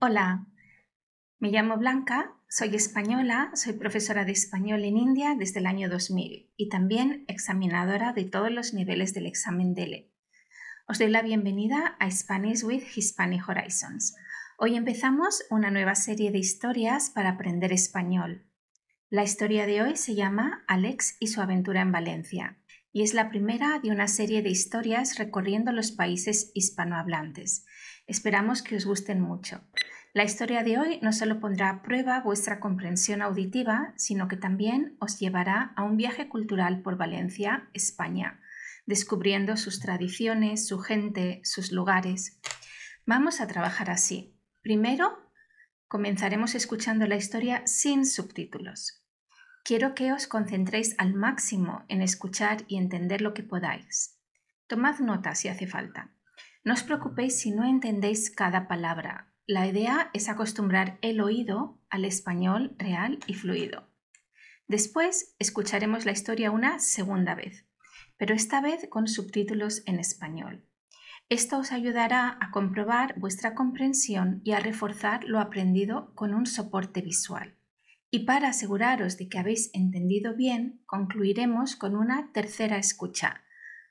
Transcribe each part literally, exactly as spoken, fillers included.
Hola, me llamo Blanca, soy española, soy profesora de español en India desde el año dos mil y también examinadora de todos los niveles del examen DELE. Os doy la bienvenida a Spanish with Hispanic Horizons. Hoy empezamos una nueva serie de historias para aprender español. La historia de hoy se llama Alex y su aventura en Valencia y es la primera de una serie de historias recorriendo los países hispanohablantes. Esperamos que os gusten mucho. La historia de hoy no solo pondrá a prueba vuestra comprensión auditiva, sino que también os llevará a un viaje cultural por Valencia, España, descubriendo sus tradiciones, su gente, sus lugares. Vamos a trabajar así. Primero, comenzaremos escuchando la historia sin subtítulos. Quiero que os concentréis al máximo en escuchar y entender lo que podáis. Tomad nota si hace falta. No os preocupéis si no entendéis cada palabra. La idea es acostumbrar el oído al español real y fluido. Después escucharemos la historia una segunda vez, pero esta vez con subtítulos en español. Esto os ayudará a comprobar vuestra comprensión y a reforzar lo aprendido con un soporte visual. Y para aseguraros de que habéis entendido bien, concluiremos con una tercera escucha,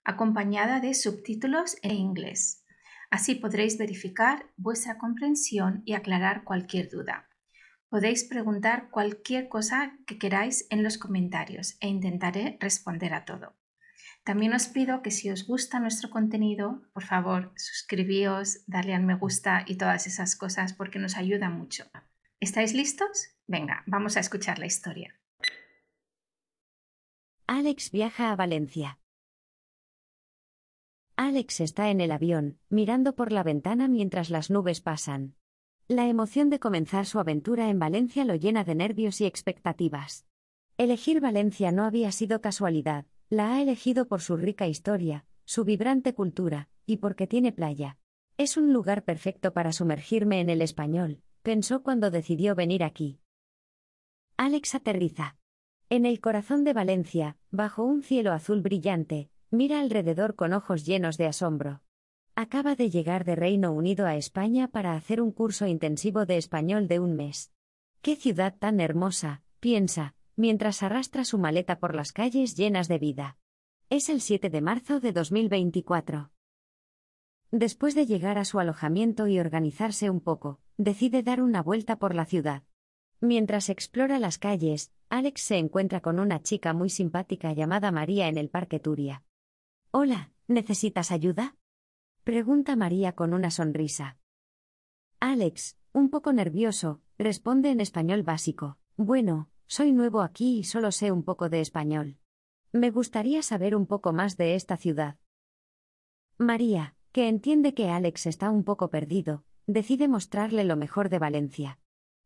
acompañada de subtítulos en inglés. Así podréis verificar vuestra comprensión y aclarar cualquier duda. Podéis preguntar cualquier cosa que queráis en los comentarios e intentaré responder a todo. También os pido que si os gusta nuestro contenido, por favor, suscribíos, darle al me gusta y todas esas cosas porque nos ayuda mucho. ¿Estáis listos? Venga, vamos a escuchar la historia. Alex viaja a Valencia. Alex está en el avión, mirando por la ventana mientras las nubes pasan. La emoción de comenzar su aventura en Valencia lo llena de nervios y expectativas. Elegir Valencia no había sido casualidad, la ha elegido por su rica historia, su vibrante cultura, y porque tiene playa. Es un lugar perfecto para sumergirme en el español, pensó cuando decidió venir aquí. Alex aterriza. En el corazón de Valencia, bajo un cielo azul brillante, mira alrededor con ojos llenos de asombro. Acaba de llegar de Reino Unido a España para hacer un curso intensivo de español de un mes. ¡Qué ciudad tan hermosa!, piensa, mientras arrastra su maleta por las calles llenas de vida. Es el siete de marzo de dos mil veinticuatro. Después de llegar a su alojamiento y organizarse un poco, decide dar una vuelta por la ciudad. Mientras explora las calles, Alex se encuentra con una chica muy simpática llamada María en el Parque Turia. Hola, ¿necesitas ayuda?, pregunta María con una sonrisa. Alex, un poco nervioso, responde en español básico. Bueno, soy nuevo aquí y solo sé un poco de español. Me gustaría saber un poco más de esta ciudad. María, que entiende que Alex está un poco perdido, decide mostrarle lo mejor de Valencia.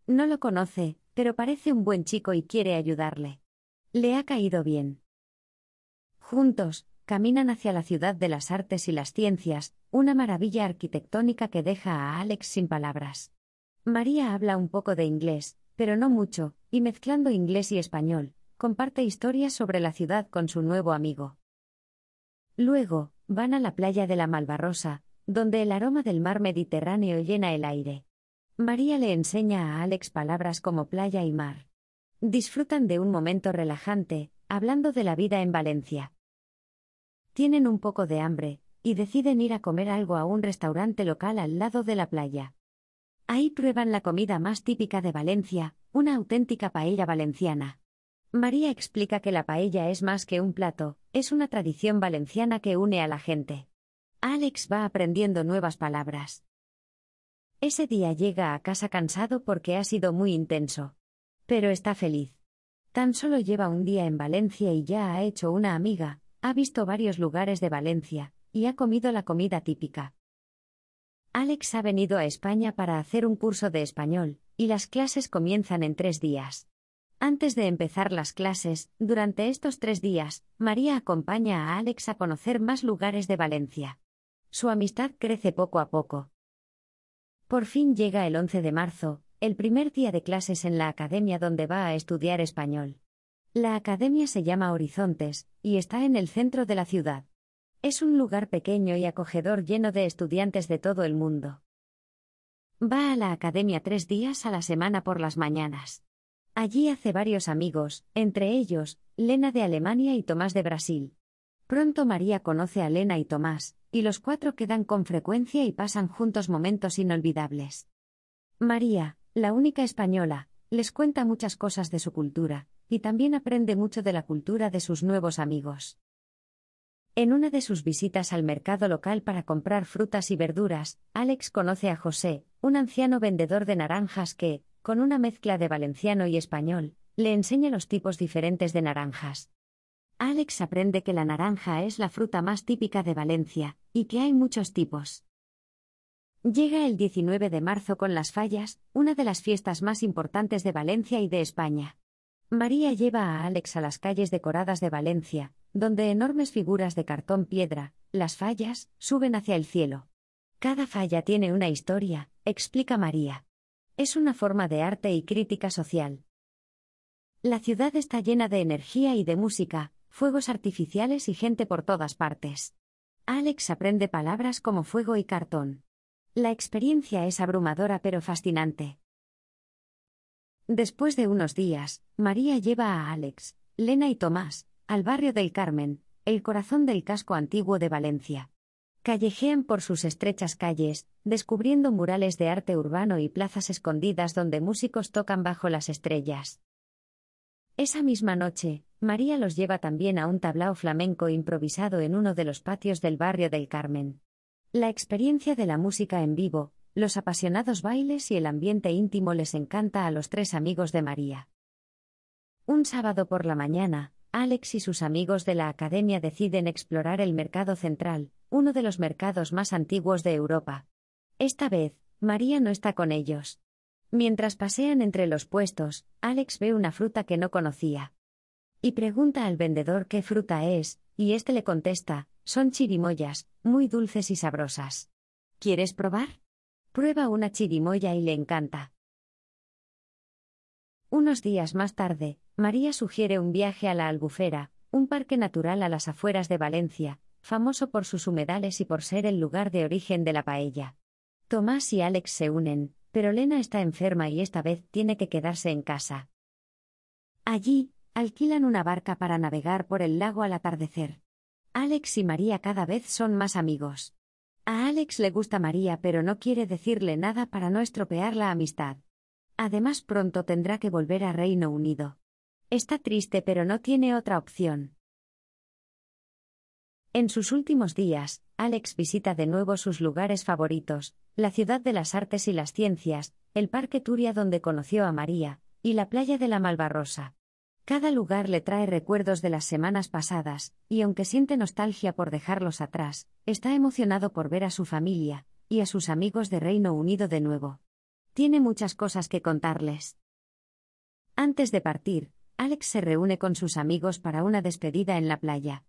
No lo conoce, pero parece un buen chico y quiere ayudarle. Le ha caído bien. Juntos, caminan hacia la Ciudad de las Artes y las Ciencias, una maravilla arquitectónica que deja a Alex sin palabras. María habla un poco de inglés, pero no mucho, y mezclando inglés y español, comparte historias sobre la ciudad con su nuevo amigo. Luego, van a la playa de la Malvarrosa, donde el aroma del mar Mediterráneo llena el aire. María le enseña a Alex palabras como playa y mar. Disfrutan de un momento relajante, hablando de la vida en Valencia. Tienen un poco de hambre, y deciden ir a comer algo a un restaurante local al lado de la playa. Ahí prueban la comida más típica de Valencia, una auténtica paella valenciana. María explica que la paella es más que un plato, es una tradición valenciana que une a la gente. Alex va aprendiendo nuevas palabras. Ese día llega a casa cansado porque ha sido muy intenso. Pero está feliz. Tan solo lleva un día en Valencia y ya ha hecho una amiga. Ha visto varios lugares de Valencia, y ha comido la comida típica. Alex ha venido a España para hacer un curso de español, y las clases comienzan en tres días. Antes de empezar las clases, durante estos tres días, María acompaña a Alex a conocer más lugares de Valencia. Su amistad crece poco a poco. Por fin llega el once de marzo, el primer día de clases en la academia donde va a estudiar español. La academia se llama Horizontes, y está en el centro de la ciudad. Es un lugar pequeño y acogedor lleno de estudiantes de todo el mundo. Va a la academia tres días a la semana por las mañanas. Allí hace varios amigos, entre ellos, Lena de Alemania y Tomás de Brasil. Pronto María conoce a Lena y Tomás, y los cuatro quedan con frecuencia y pasan juntos momentos inolvidables. María, la única española, les cuenta muchas cosas de su cultura, y también aprende mucho de la cultura de sus nuevos amigos. En una de sus visitas al mercado local para comprar frutas y verduras, Alex conoce a José, un anciano vendedor de naranjas que, con una mezcla de valenciano y español, le enseña los tipos diferentes de naranjas. Alex aprende que la naranja es la fruta más típica de Valencia, y que hay muchos tipos. Llega el diecinueve de marzo con las Fallas, una de las fiestas más importantes de Valencia y de España. María lleva a Alex a las calles decoradas de Valencia, donde enormes figuras de cartón piedra, las fallas, suben hacia el cielo. Cada falla tiene una historia, explica María. Es una forma de arte y crítica social. La ciudad está llena de energía y de música, fuegos artificiales y gente por todas partes. Alex aprende palabras como fuego y cartón. La experiencia es abrumadora pero fascinante. Después de unos días, María lleva a Alex, Lena y Tomás al barrio del Carmen, el corazón del casco antiguo de Valencia. Callejean por sus estrechas calles, descubriendo murales de arte urbano y plazas escondidas donde músicos tocan bajo las estrellas. Esa misma noche, María los lleva también a un tablao flamenco improvisado en uno de los patios del barrio del Carmen. La experiencia de la música en vivo, los apasionados bailes y el ambiente íntimo les encanta a los tres amigos de María. Un sábado por la mañana, Alex y sus amigos de la academia deciden explorar el mercado central, uno de los mercados más antiguos de Europa. Esta vez, María no está con ellos. Mientras pasean entre los puestos, Alex ve una fruta que no conocía. Y pregunta al vendedor qué fruta es, y este le contesta: son chirimoyas, muy dulces y sabrosas. ¿Quieres probar? Prueba una chirimoya y le encanta. Unos días más tarde, María sugiere un viaje a la Albufera, un parque natural a las afueras de Valencia, famoso por sus humedales y por ser el lugar de origen de la paella. Tomás y Alex se unen, pero Lena está enferma y esta vez tiene que quedarse en casa. Allí, alquilan una barca para navegar por el lago al atardecer. Alex y María cada vez son más amigos. A Alex le gusta María, pero no quiere decirle nada para no estropear la amistad. Además, pronto tendrá que volver a Reino Unido. Está triste pero no tiene otra opción. En sus últimos días, Alex visita de nuevo sus lugares favoritos, la Ciudad de las Artes y las Ciencias, el Parque Turia donde conoció a María, y la playa de la Malvarrosa. Cada lugar le trae recuerdos de las semanas pasadas, y aunque siente nostalgia por dejarlos atrás, está emocionado por ver a su familia, y a sus amigos de Reino Unido de nuevo. Tiene muchas cosas que contarles. Antes de partir, Alex se reúne con sus amigos para una despedida en la playa.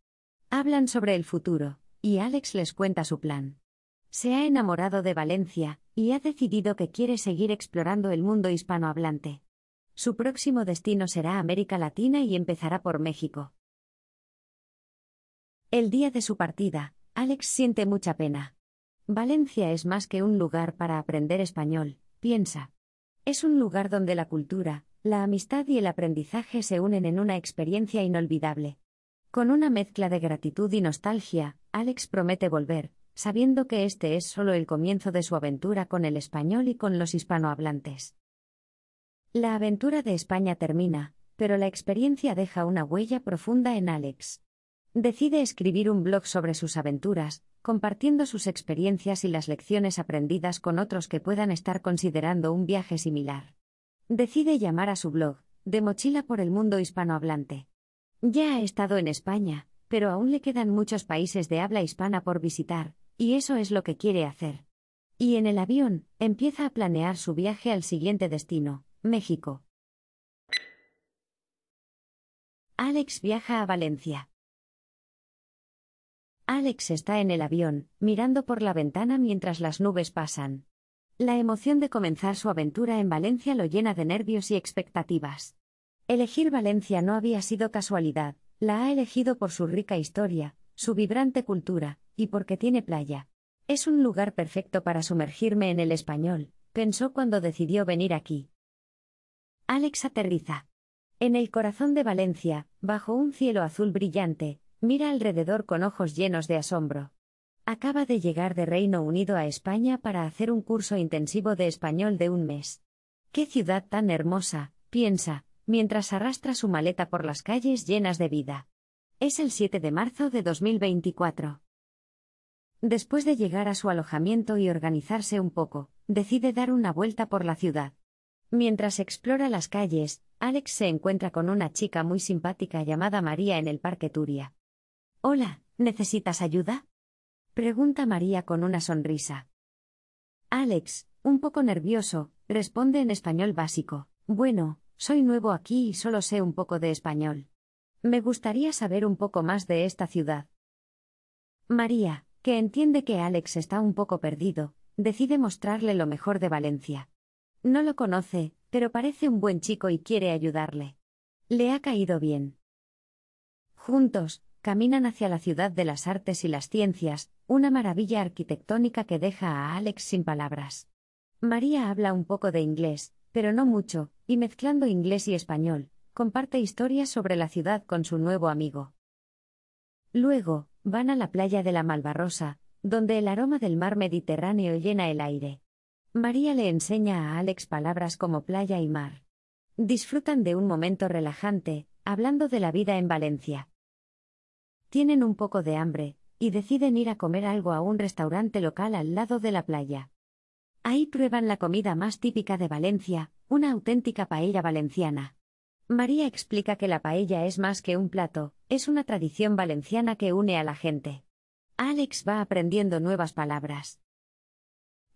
Hablan sobre el futuro, y Alex les cuenta su plan. Se ha enamorado de Valencia, y ha decidido que quiere seguir explorando el mundo hispanohablante. Su próximo destino será América Latina y empezará por México. El día de su partida, Alex siente mucha pena. Valencia es más que un lugar para aprender español, piensa. Es un lugar donde la cultura, la amistad y el aprendizaje se unen en una experiencia inolvidable. Con una mezcla de gratitud y nostalgia, Alex promete volver, sabiendo que este es solo el comienzo de su aventura con el español y con los hispanohablantes. La aventura de España termina, pero la experiencia deja una huella profunda en Alex. Decide escribir un blog sobre sus aventuras, compartiendo sus experiencias y las lecciones aprendidas con otros que puedan estar considerando un viaje similar. Decide llamar a su blog De Mochila por el Mundo Hispanohablante. Ya ha estado en España, pero aún le quedan muchos países de habla hispana por visitar, y eso es lo que quiere hacer. Y en el avión, empieza a planear su viaje al siguiente destino, México. Alex viaja a Valencia. Alex está en el avión, mirando por la ventana mientras las nubes pasan. La emoción de comenzar su aventura en Valencia lo llena de nervios y expectativas. Elegir Valencia no había sido casualidad, la ha elegido por su rica historia, su vibrante cultura, y porque tiene playa. Es un lugar perfecto para sumergirme en el español, pensó cuando decidió venir aquí. Alex aterriza. En el corazón de Valencia, bajo un cielo azul brillante, mira alrededor con ojos llenos de asombro. Acaba de llegar de Reino Unido a España para hacer un curso intensivo de español de un mes. ¡Qué ciudad tan hermosa!, piensa, mientras arrastra su maleta por las calles llenas de vida. Es el siete de marzo de dos mil veinticuatro. Después de llegar a su alojamiento y organizarse un poco, decide dar una vuelta por la ciudad. Mientras explora las calles, Alex se encuentra con una chica muy simpática llamada María en el Parque Turia. «Hola, ¿necesitas ayuda?», pregunta María con una sonrisa. Alex, un poco nervioso, responde en español básico. «Bueno, soy nuevo aquí y solo sé un poco de español. Me gustaría saber un poco más de esta ciudad». María, que entiende que Alex está un poco perdido, decide mostrarle lo mejor de Valencia. No lo conoce, pero parece un buen chico y quiere ayudarle. Le ha caído bien. Juntos, caminan hacia la Ciudad de las Artes y las Ciencias, una maravilla arquitectónica que deja a Alex sin palabras. María habla un poco de inglés, pero no mucho, y mezclando inglés y español, comparte historias sobre la ciudad con su nuevo amigo. Luego, van a la playa de la Malvarrosa, donde el aroma del mar Mediterráneo llena el aire. María le enseña a Alex palabras como playa y mar. Disfrutan de un momento relajante, hablando de la vida en Valencia. Tienen un poco de hambre, y deciden ir a comer algo a un restaurante local al lado de la playa. Ahí prueban la comida más típica de Valencia, una auténtica paella valenciana. María explica que la paella es más que un plato, es una tradición valenciana que une a la gente. Alex va aprendiendo nuevas palabras.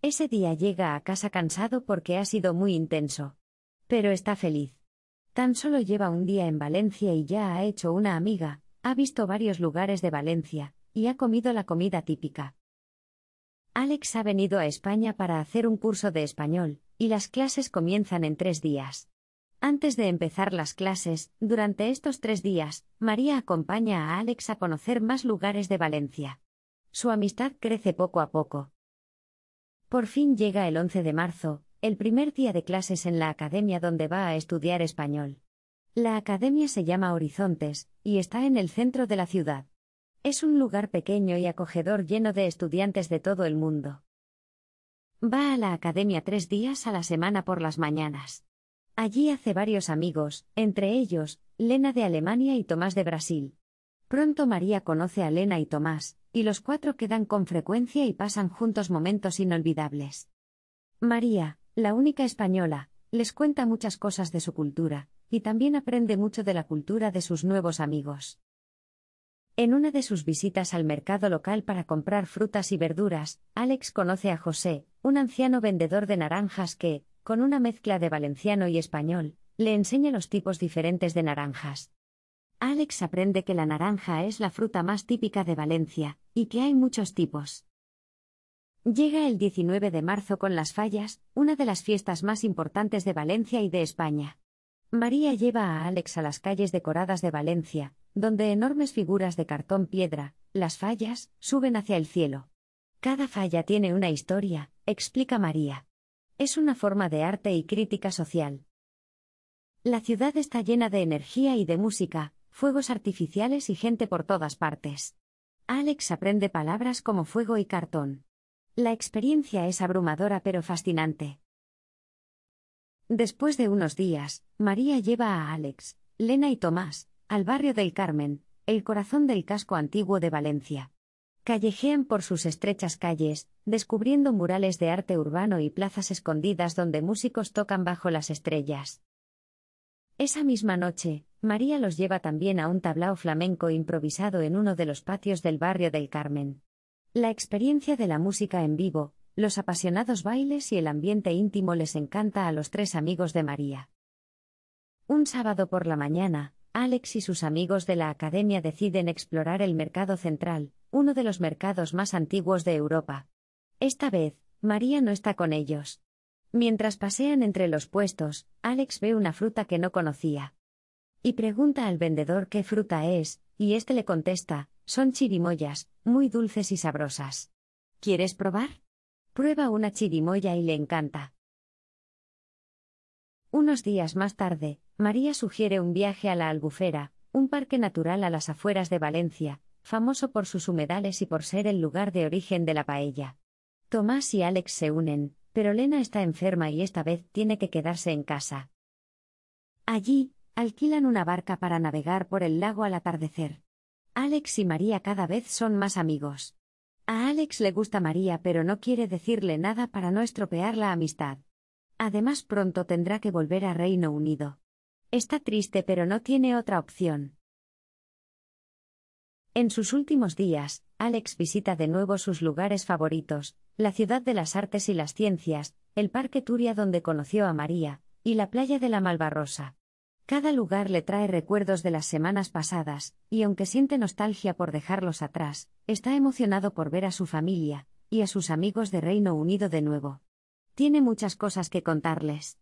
Ese día llega a casa cansado porque ha sido muy intenso. Pero está feliz. Tan solo lleva un día en Valencia y ya ha hecho una amiga. Ha visto varios lugares de Valencia, y ha comido la comida típica. Alex ha venido a España para hacer un curso de español, y las clases comienzan en tres días. Antes de empezar las clases, durante estos tres días, María acompaña a Alex a conocer más lugares de Valencia. Su amistad crece poco a poco. Por fin llega el once de marzo, el primer día de clases en la academia donde va a estudiar español. La academia se llama Horizontes, y está en el centro de la ciudad. Es un lugar pequeño y acogedor lleno de estudiantes de todo el mundo. Va a la academia tres días a la semana por las mañanas. Allí hace varios amigos, entre ellos, Lena de Alemania y Tomás de Brasil. Pronto María conoce a Lena y Tomás, y los cuatro quedan con frecuencia y pasan juntos momentos inolvidables. María, la única española, les cuenta muchas cosas de su cultura, y también aprende mucho de la cultura de sus nuevos amigos. En una de sus visitas al mercado local para comprar frutas y verduras, Alex conoce a José, un anciano vendedor de naranjas que, con una mezcla de valenciano y español, le enseña los tipos diferentes de naranjas. Alex aprende que la naranja es la fruta más típica de Valencia, y que hay muchos tipos. Llega el diecinueve de marzo con las Fallas, una de las fiestas más importantes de Valencia y de España. María lleva a Alex a las calles decoradas de Valencia, donde enormes figuras de cartón piedra, las fallas, suben hacia el cielo. Cada falla tiene una historia, explica María. Es una forma de arte y crítica social. La ciudad está llena de energía y de música, fuegos artificiales y gente por todas partes. Alex aprende palabras como fuego y cartón. La experiencia es abrumadora pero fascinante. Después de unos días, María lleva a Alex, Lena y Tomás, al barrio del Carmen, el corazón del casco antiguo de Valencia. Callejean por sus estrechas calles, descubriendo murales de arte urbano y plazas escondidas donde músicos tocan bajo las estrellas. Esa misma noche, María los lleva también a un tablao flamenco improvisado en uno de los patios del barrio del Carmen. La experiencia de la música en vivo, los apasionados bailes y el ambiente íntimo les encanta a los tres amigos de María. Un sábado por la mañana, Alex y sus amigos de la academia deciden explorar el mercado central, uno de los mercados más antiguos de Europa. Esta vez, María no está con ellos. Mientras pasean entre los puestos, Alex ve una fruta que no conocía. Y pregunta al vendedor qué fruta es, y este le contesta, son chirimoyas, muy dulces y sabrosas. ¿Quieres probar? Prueba una chirimoya y le encanta. Unos días más tarde, María sugiere un viaje a la Albufera, un parque natural a las afueras de Valencia, famoso por sus humedales y por ser el lugar de origen de la paella. Tomás y Alex se unen, pero Lena está enferma y esta vez tiene que quedarse en casa. Allí, alquilan una barca para navegar por el lago al atardecer. Alex y María cada vez son más amigos. A Alex le gusta María, pero no quiere decirle nada para no estropear la amistad. Además, pronto tendrá que volver a Reino Unido. Está triste, pero no tiene otra opción. En sus últimos días, Alex visita de nuevo sus lugares favoritos, la Ciudad de las Artes y las Ciencias, el Parque Turia donde conoció a María, y la playa de la Malvarrosa. Cada lugar le trae recuerdos de las semanas pasadas, y aunque siente nostalgia por dejarlos atrás, está emocionado por ver a su familia, y a sus amigos de Reino Unido de nuevo. Tiene muchas cosas que contarles.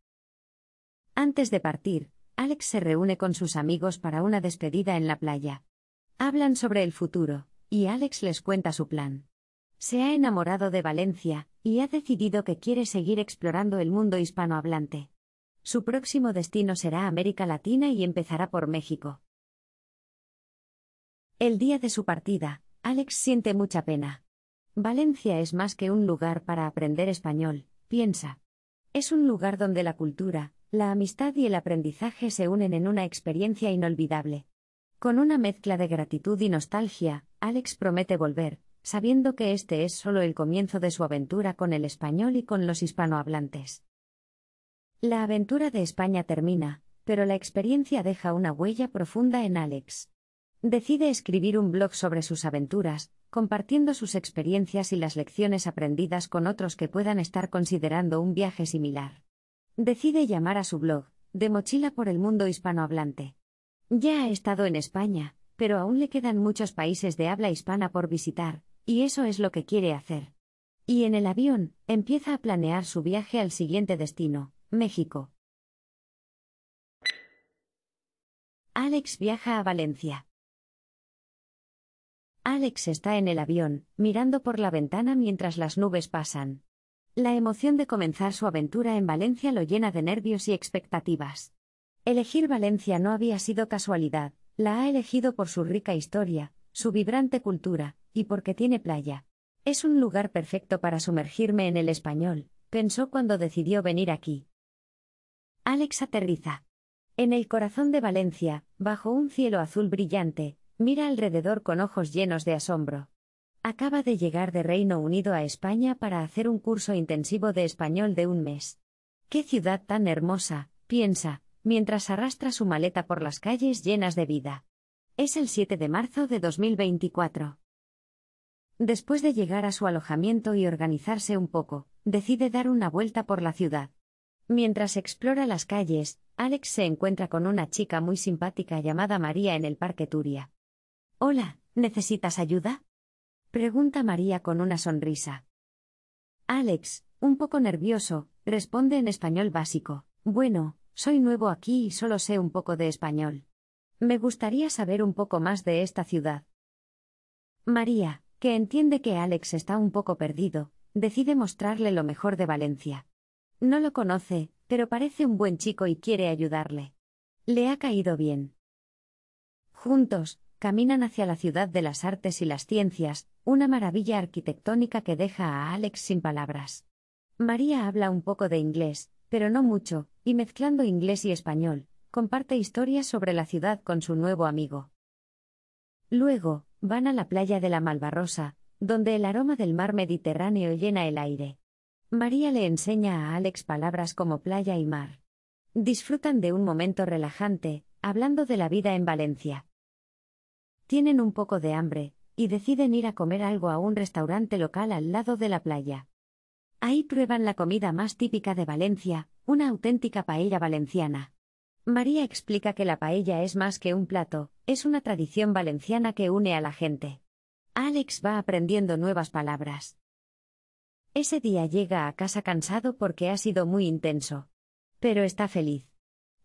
Antes de partir, Alex se reúne con sus amigos para una despedida en la playa. Hablan sobre el futuro, y Alex les cuenta su plan. Se ha enamorado de Valencia, y ha decidido que quiere seguir explorando el mundo hispanohablante. Su próximo destino será América Latina y empezará por México. El día de su partida, Alex siente mucha pena. Valencia es más que un lugar para aprender español, piensa. Es un lugar donde la cultura, la amistad y el aprendizaje se unen en una experiencia inolvidable. Con una mezcla de gratitud y nostalgia, Alex promete volver, sabiendo que este es solo el comienzo de su aventura con el español y con los hispanohablantes. La aventura de España termina, pero la experiencia deja una huella profunda en Alex. Decide escribir un blog sobre sus aventuras, compartiendo sus experiencias y las lecciones aprendidas con otros que puedan estar considerando un viaje similar. Decide llamar a su blog, De Mochila por el Mundo Hispanohablante. Ya ha estado en España, pero aún le quedan muchos países de habla hispana por visitar, y eso es lo que quiere hacer. Y en el avión, empieza a planear su viaje al siguiente destino, México. Alex viaja a Valencia. Alex está en el avión, mirando por la ventana mientras las nubes pasan. La emoción de comenzar su aventura en Valencia lo llena de nervios y expectativas. Elegir Valencia no había sido casualidad, la ha elegido por su rica historia, su vibrante cultura, y porque tiene playa. Es un lugar perfecto para sumergirme en el español, pensó cuando decidió venir aquí. Alex aterriza. En el corazón de Valencia, bajo un cielo azul brillante, mira alrededor con ojos llenos de asombro. Acaba de llegar de Reino Unido a España para hacer un curso intensivo de español de un mes. ¡Qué ciudad tan hermosa!, piensa, mientras arrastra su maleta por las calles llenas de vida. Es el siete de marzo de dos mil veinticuatro. Después de llegar a su alojamiento y organizarse un poco, decide dar una vuelta por la ciudad. Mientras explora las calles, Alex se encuentra con una chica muy simpática llamada María en el Parque Turia. «Hola, ¿necesitas ayuda?», pregunta María con una sonrisa. Alex, un poco nervioso, responde en español básico: «Bueno, soy nuevo aquí y solo sé un poco de español. Me gustaría saber un poco más de esta ciudad». María, que entiende que Alex está un poco perdido, decide mostrarle lo mejor de Valencia. No lo conoce, pero parece un buen chico y quiere ayudarle. Le ha caído bien. Juntos, caminan hacia la Ciudad de las Artes y las Ciencias, una maravilla arquitectónica que deja a Alex sin palabras. María habla un poco de inglés, pero no mucho, y mezclando inglés y español, comparte historias sobre la ciudad con su nuevo amigo. Luego, van a la playa de la Malvarrosa, donde el aroma del mar Mediterráneo llena el aire. María le enseña a Alex palabras como playa y mar. Disfrutan de un momento relajante, hablando de la vida en Valencia. Tienen un poco de hambre, y deciden ir a comer algo a un restaurante local al lado de la playa. Ahí prueban la comida más típica de Valencia, una auténtica paella valenciana. María explica que la paella es más que un plato, es una tradición valenciana que une a la gente. Alex va aprendiendo nuevas palabras. Ese día llega a casa cansado porque ha sido muy intenso. Pero está feliz.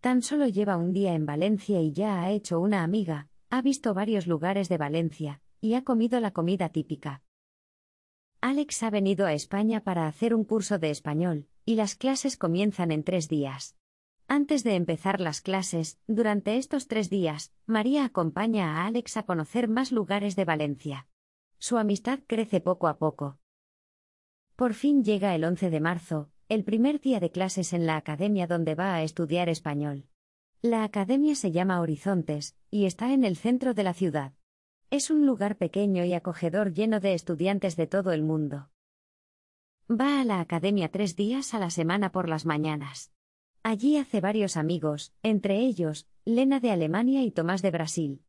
Tan solo lleva un día en Valencia y ya ha hecho una amiga, ha visto varios lugares de Valencia, y ha comido la comida típica. Alex ha venido a España para hacer un curso de español, y las clases comienzan en tres días. Antes de empezar las clases, durante estos tres días, María acompaña a Alex a conocer más lugares de Valencia. Su amistad crece poco a poco. Por fin llega el once de marzo, el primer día de clases en la academia donde va a estudiar español. La academia se llama Horizontes, y está en el centro de la ciudad. Es un lugar pequeño y acogedor lleno de estudiantes de todo el mundo. Va a la academia tres días a la semana por las mañanas. Allí hace varios amigos, entre ellos, Lena de Alemania y Tomás de Brasil.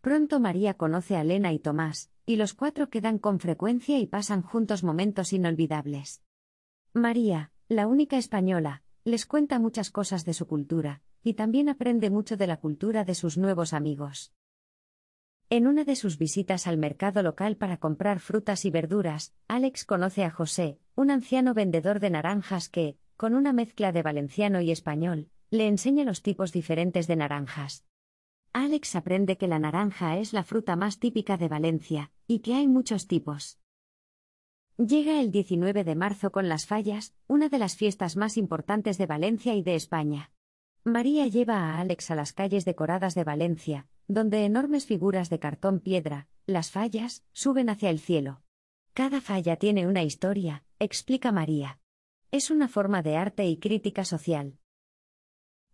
Pronto María conoce a Lena y Tomás, y los cuatro quedan con frecuencia y pasan juntos momentos inolvidables. María, la única española, les cuenta muchas cosas de su cultura, y también aprende mucho de la cultura de sus nuevos amigos. En una de sus visitas al mercado local para comprar frutas y verduras, Alex conoce a José, un anciano vendedor de naranjas que, con una mezcla de valenciano y español, le enseña los tipos diferentes de naranjas. Alex aprende que la naranja es la fruta más típica de Valencia, y que hay muchos tipos. Llega el diecinueve de marzo con las Fallas, una de las fiestas más importantes de Valencia y de España. María lleva a Alex a las calles decoradas de Valencia, donde enormes figuras de cartón piedra, las fallas, suben hacia el cielo. Cada falla tiene una historia, explica María. Es una forma de arte y crítica social.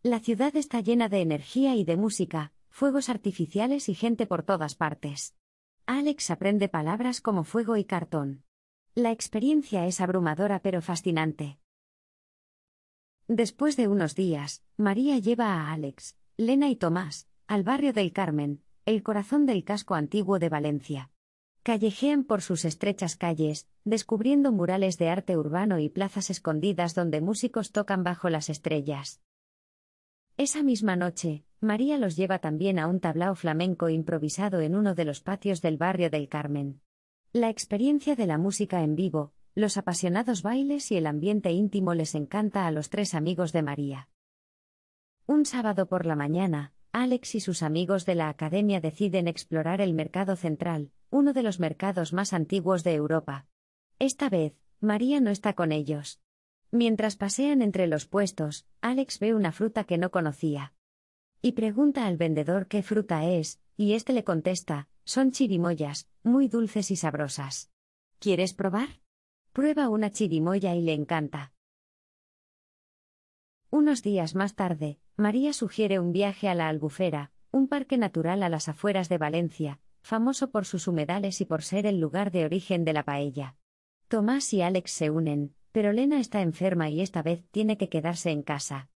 La ciudad está llena de energía y de música, fuegos artificiales y gente por todas partes. Alex aprende palabras como fuego y cartón. La experiencia es abrumadora pero fascinante. Después de unos días, María lleva a Alex, Lena y Tomás al barrio del Carmen, el corazón del casco antiguo de Valencia. Callejean por sus estrechas calles, descubriendo murales de arte urbano y plazas escondidas donde músicos tocan bajo las estrellas. Esa misma noche, María los lleva también a un tablao flamenco improvisado en uno de los patios del barrio del Carmen. La experiencia de la música en vivo, los apasionados bailes y el ambiente íntimo les encanta a los tres amigos de María. Un sábado por la mañana, Alex y sus amigos de la academia deciden explorar el mercado central, uno de los mercados más antiguos de Europa. Esta vez, María no está con ellos. Mientras pasean entre los puestos, Alex ve una fruta que no conocía. Y pregunta al vendedor qué fruta es, y este le contesta, son chirimoyas, muy dulces y sabrosas. ¿Quieres probar? Prueba una chirimoya y le encanta. Unos días más tarde, María sugiere un viaje a la Albufera, un parque natural a las afueras de Valencia, famoso por sus humedales y por ser el lugar de origen de la paella. Tomás y Alex se unen, pero Lena está enferma y esta vez tiene que quedarse en casa.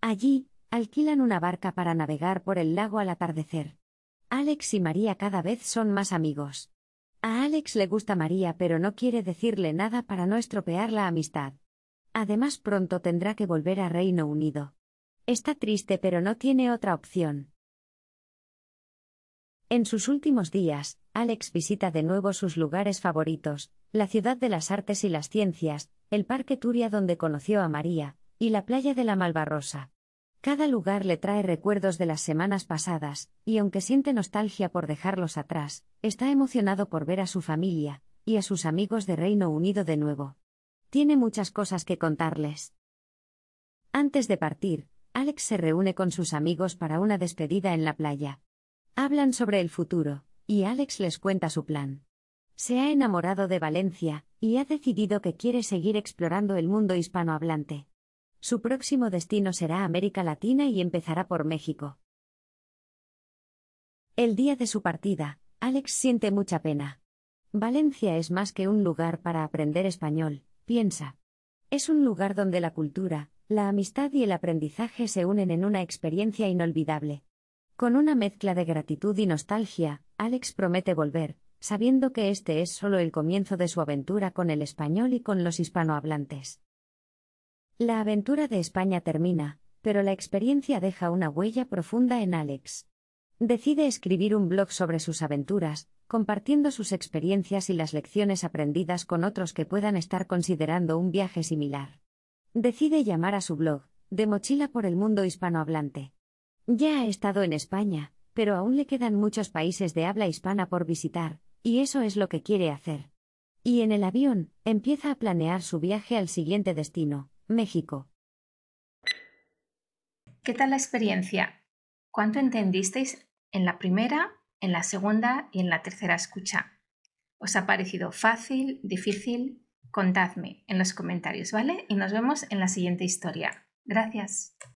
Allí, alquilan una barca para navegar por el lago al atardecer. Alex y María cada vez son más amigos. A Alex le gusta María, pero no quiere decirle nada para no estropear la amistad. Además, pronto tendrá que volver a Reino Unido. Está triste, pero no tiene otra opción. En sus últimos días, Alex visita de nuevo sus lugares favoritos, la Ciudad de las Artes y las Ciencias, el Parque Turia donde conoció a María, y la playa de la Malvarrosa. Cada lugar le trae recuerdos de las semanas pasadas, y aunque siente nostalgia por dejarlos atrás, está emocionado por ver a su familia, y a sus amigos de Reino Unido de nuevo. Tiene muchas cosas que contarles. Antes de partir, Alex se reúne con sus amigos para una despedida en la playa. Hablan sobre el futuro, y Alex les cuenta su plan. Se ha enamorado de Valencia, y ha decidido que quiere seguir explorando el mundo hispanohablante. Su próximo destino será América Latina y empezará por México. El día de su partida, Alex siente mucha pena. Valencia es más que un lugar para aprender español, piensa. Es un lugar donde la cultura, la amistad y el aprendizaje se unen en una experiencia inolvidable. Con una mezcla de gratitud y nostalgia, Alex promete volver, sabiendo que este es solo el comienzo de su aventura con el español y con los hispanohablantes. La aventura de España termina, pero la experiencia deja una huella profunda en Alex. Decide escribir un blog sobre sus aventuras, compartiendo sus experiencias y las lecciones aprendidas con otros que puedan estar considerando un viaje similar. Decide llamar a su blog, De Mochila por el Mundo Hispanohablante. Ya ha estado en España, pero aún le quedan muchos países de habla hispana por visitar, y eso es lo que quiere hacer. Y en el avión, empieza a planear su viaje al siguiente destino, México. ¿Qué tal la experiencia? ¿Cuánto entendisteis en la primera, en la segunda y en la tercera escucha? ¿Os ha parecido fácil, difícil? Contadme en los comentarios, ¿vale? Y nos vemos en la siguiente historia. Gracias.